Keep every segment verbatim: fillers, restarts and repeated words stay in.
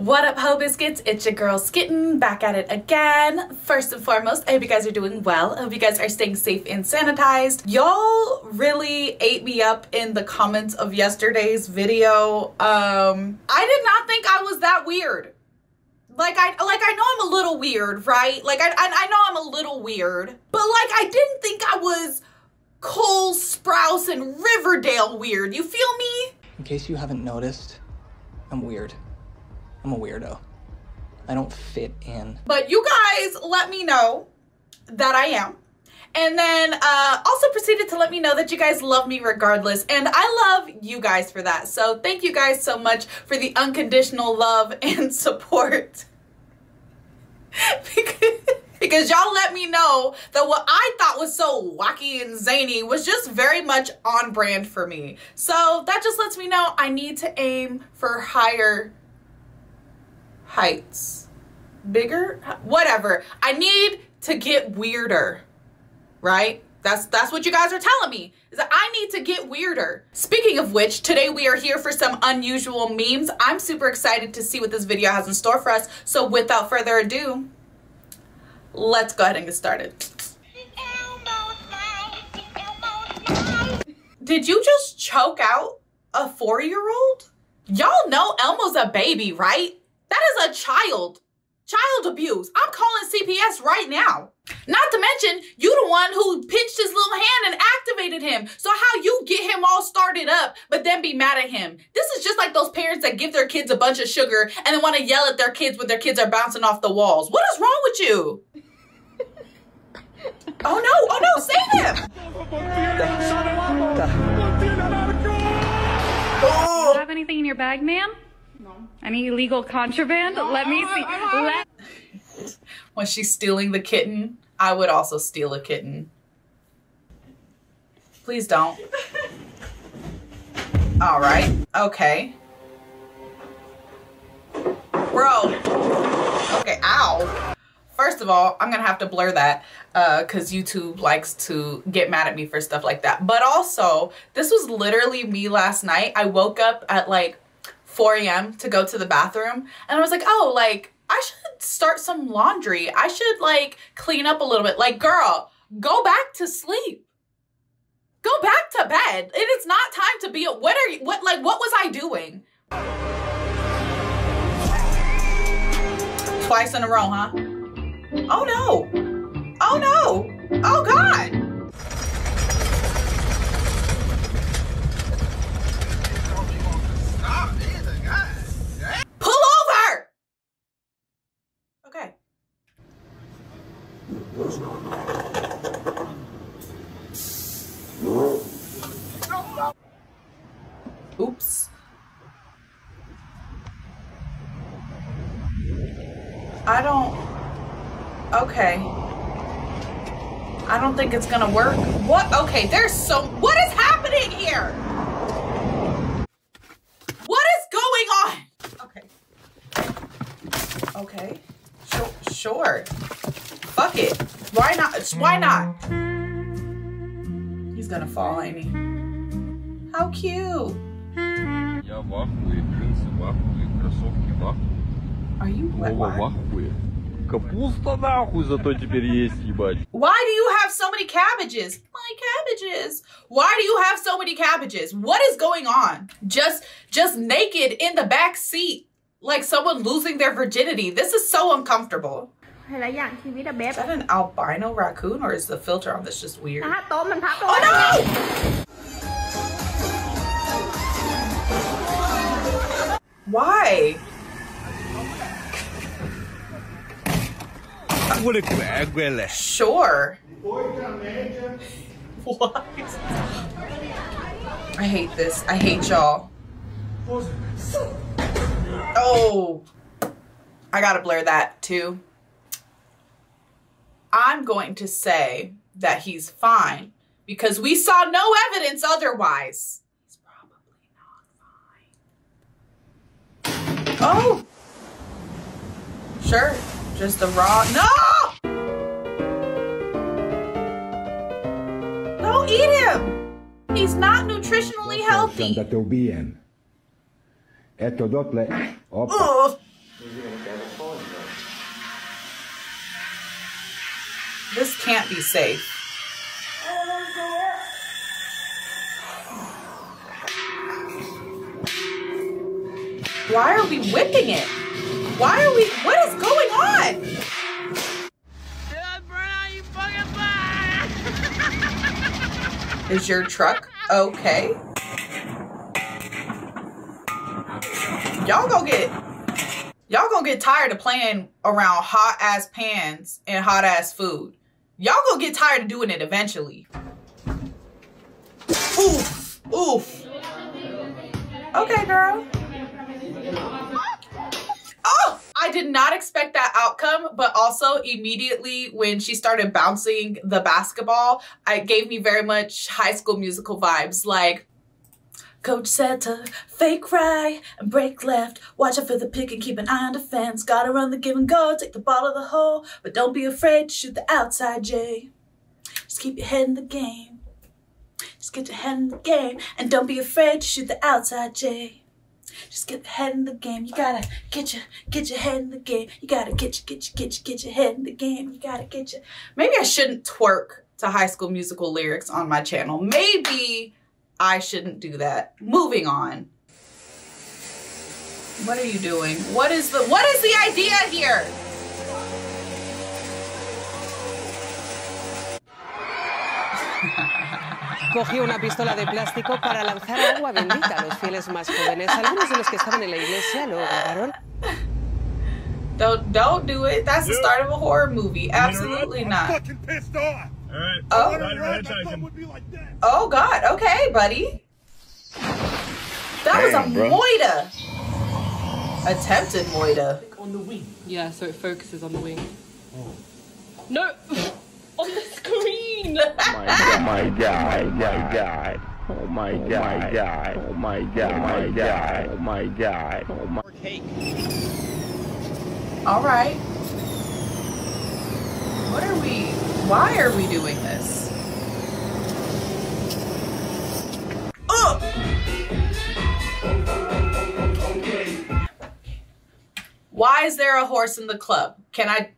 What up, Hobiscuits? It's your girl Skitten, back at it again. First and foremost, I hope you guys are doing well. I hope you guys are staying safe and sanitized. Y'all really ate me up in the comments of yesterday's video. Um, I did not think I was that weird. Like I, like I know I'm a little weird, right? Like I, I, I know I'm a little weird, but like I didn't think I was Cole Sprouse and Riverdale weird. You feel me? In case you haven't noticed, I'm weird. I'm a weirdo. I don't fit in. But you guys let me know that I am. And then uh, also proceeded to let me know that you guys love me regardless. And I love you guys for that. So thank you guys so much for the unconditional love and support. because because y'all let me know that what I thought was so wacky and zany was just very much on brand for me. So that just lets me know I need to aim for higher heights, bigger, whatever. I need to get weirder, right? That's that's what you guys are telling me, is that I need to get weirder. Speaking of which, today we are here for some unusual memes. I'm super excited to see what this video has in store for us. So without further ado, let's go ahead and get started. Did you just choke out a four-year-old? Y'all know Elmo's a baby, right? That is a child, child abuse. I'm calling C P S right now. Not to mention, you the one who pinched his little hand and activated him. So how you get him all started up, but then be mad at him? This is just like those parents that give their kids a bunch of sugar and then want to yell at their kids when their kids are bouncing off the walls. What is wrong with you? Oh no, oh no, save him. Oh. Do you have anything in your bag, ma'am? No. Any illegal contraband? No. Let me see. Let when she's stealing the kitten, I would also steal a kitten. Please don't. All right. Okay. Bro. Okay. Ow. First of all, I'm going to have to blur that uh, because YouTube likes to get mad at me for stuff like that. But also, this was literally me last night. I woke up at like four A M to go to the bathroom, and I was like, oh, like I should start some laundry. I should like clean up a little bit. Like, girl, go back to sleep. Go back to bed. It is not time to be a, what are you, what, like, what was I doing? Twice in a row, huh? Oh no. Oh no. Oh God. Oops. I don't... Okay. I don't think it's gonna work. What? Okay, there's so... What is happening here? What is going on? Okay. Okay. Sure. Sure. Fuck it. Why not? Why not? He's gonna fall, ain't he? How cute. Are you wet? Why do you have so many cabbages? My cabbages. Why do you have so many cabbages? What is going on? Just, just naked in the back seat, like someone losing their virginity. This is so uncomfortable. Is that an albino raccoon, or is the filter on this just weird? Oh no! Why? Sure. What? I hate this. I hate y'all. Oh. I gotta blur that too. I'm going to say that he's fine because we saw no evidence otherwise. He's probably not fine. Oh! Sure, just the raw. No! Don't eat him! He's not nutritionally healthy. Ugh. This can't be safe. Why are we whipping it? Why are we, what is going on? Is your truck okay? Y'all gonna get, y'all gonna get tired of playing around hot ass pans and hot ass food. Y'all gonna get tired of doing it eventually. Oof, oof. Okay, girl. Oh, I did not expect that outcome, but also immediately when she started bouncing the basketball, it gave me very much High School Musical vibes. Like, coach said to fake cry and break left. Watch out for the pick and keep an eye on the fence. Gotta run the give and go, take the ball to the hole, but don't be afraid to shoot the outside, Jay. Just keep your head in the game. Just get your head in the game and don't be afraid to shoot the outside, Jay. Just get your head in the game. You gotta get your, get your head in the game. You gotta get your, get your, get your, get your head in the game. You gotta get your. Maybe I shouldn't twerk to High School Musical lyrics on my channel. Maybe I shouldn't do that. Moving on. What are you doing? What is the, what is the idea here? Cogió una pistola de plástico para lanzar agua bendita a los fieles más jóvenes. Algunos de los que estaban en la iglesia lo grabaron. Don't, don't do it. That's the start of a horror movie. Absolutely not. I'm fucking pissed off. All right. Oh. Right, right, like oh, God. Okay, buddy. That Dang, was a bro. Moita. Attempted moita. On the wing. Yeah, so it focuses on the wing. Oh. No. On the screen. Oh my God, oh my God, oh my God, oh my God, oh my God, oh my God. All right. What are we, why are we doing this? Oh! Why is there a horse in the club? Can I?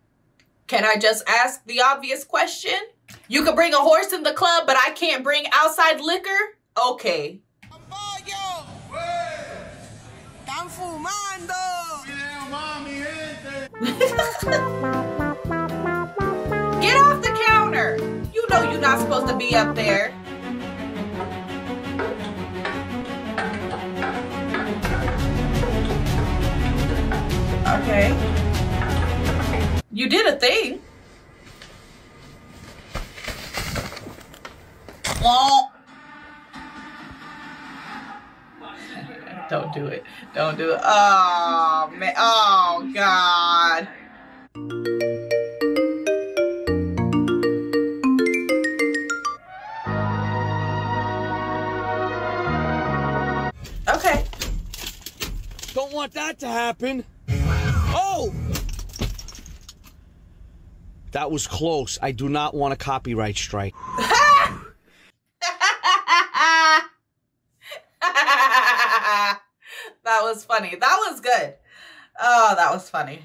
Can I just ask the obvious question? You can bring a horse in the club, but I can't bring outside liquor? Okay. Get off the counter. You know you're not supposed to be up there. Okay. You did a thing. Don't do it. Don't do it. Oh, man. Oh, God. Okay. Don't want that to happen. Oh! That was close. I do not want a copyright strike. That was funny. That was good. Oh, that was funny.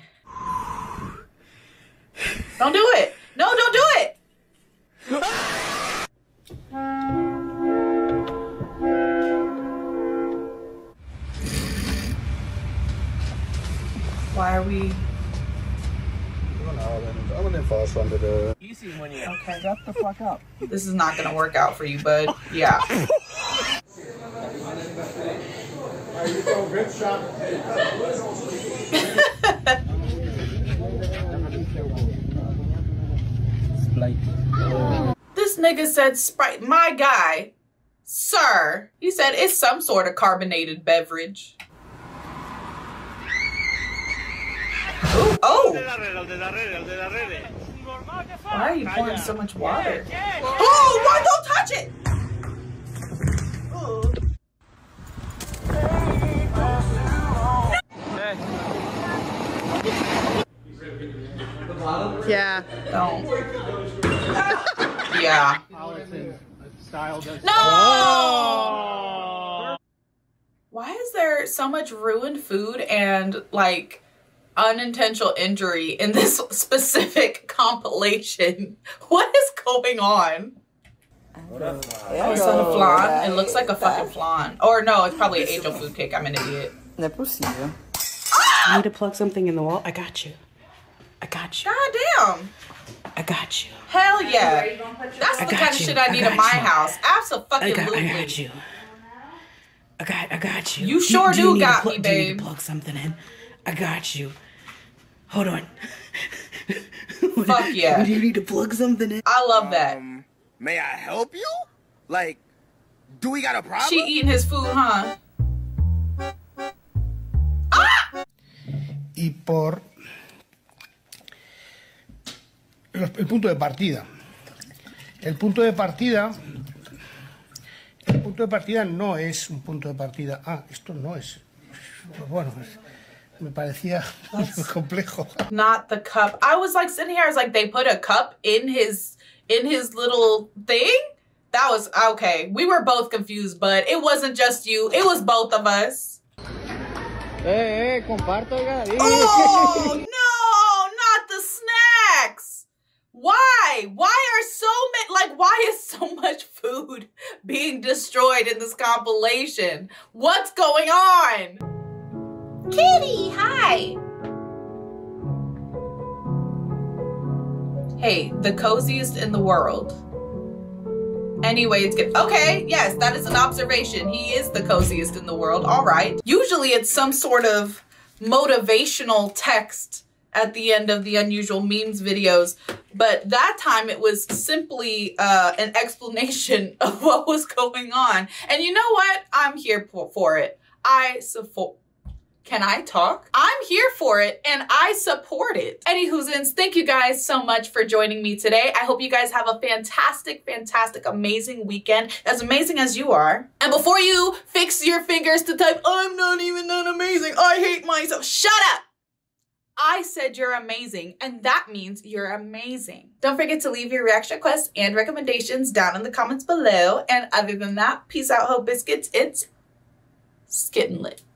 Don't do it. No, don't do it. Why are we... I wouldn't fall under the easy when you okay. Shut the fuck up. This is not gonna work out for you, bud. Yeah. This nigga said Sprite. My guy, sir. He said it's some sort of carbonated beverage. Ooh, oh! Why are you pouring so much water? Oh, why don't touch it? Ooh. Yeah. Don't. Yeah. No! Why is there so much ruined food and like unintentional injury in this specific compilation. What is going on? What a flan. It's a flan. It looks like a fucking flan. Or no, it's probably an angel food cake. I'm an idiot. I need to plug something in the wall. I got you. I got you. God damn. I got you. Hell yeah. That's the kind of shit I need in my house. Absolutely. I got you. I got, I got you. You sure do got me, babe. Do you need to plug something in? I got you. Hold on. Fuck yeah. Do you need to plug something in? I love that. Um, may I help you? Like, do we got a problem? She eating his food, huh? Ah! Y por el punto de partida. El punto de partida. El punto de partida no es un punto de partida. Ah, esto no es. Bueno, me parecía complejo. Not the cup. I was like sitting here. I was like, they put a cup in his in his little thing. That was okay. We were both confused, but it wasn't just you. It was both of us. Hey, hey, comparto, guys. Oh no, not the snacks. Why? Why are so many, like, why is so much food being destroyed in this compilation? What's going on? Kitty, hi. Hey, the coziest in the world. Anyway, it's good. Okay, yes, that is an observation. He is the coziest in the world. All right. Usually it's some sort of motivational text at the end of the unusual memes videos, but that time it was simply uh, an explanation of what was going on. And you know what? I'm here for it. I support. Can I talk? I'm here for it and I support it. Anywhoozins, thank you guys so much for joining me today. I hope you guys have a fantastic, fantastic, amazing weekend. As amazing as you are. And before you fix your fingers to type, I'm not even that amazing, I hate myself, shut up. I said you're amazing, and that means you're amazing. Don't forget to leave your reaction requests and recommendations down in the comments below. And other than that, peace out, Hobiscuits. It's Skitten lit.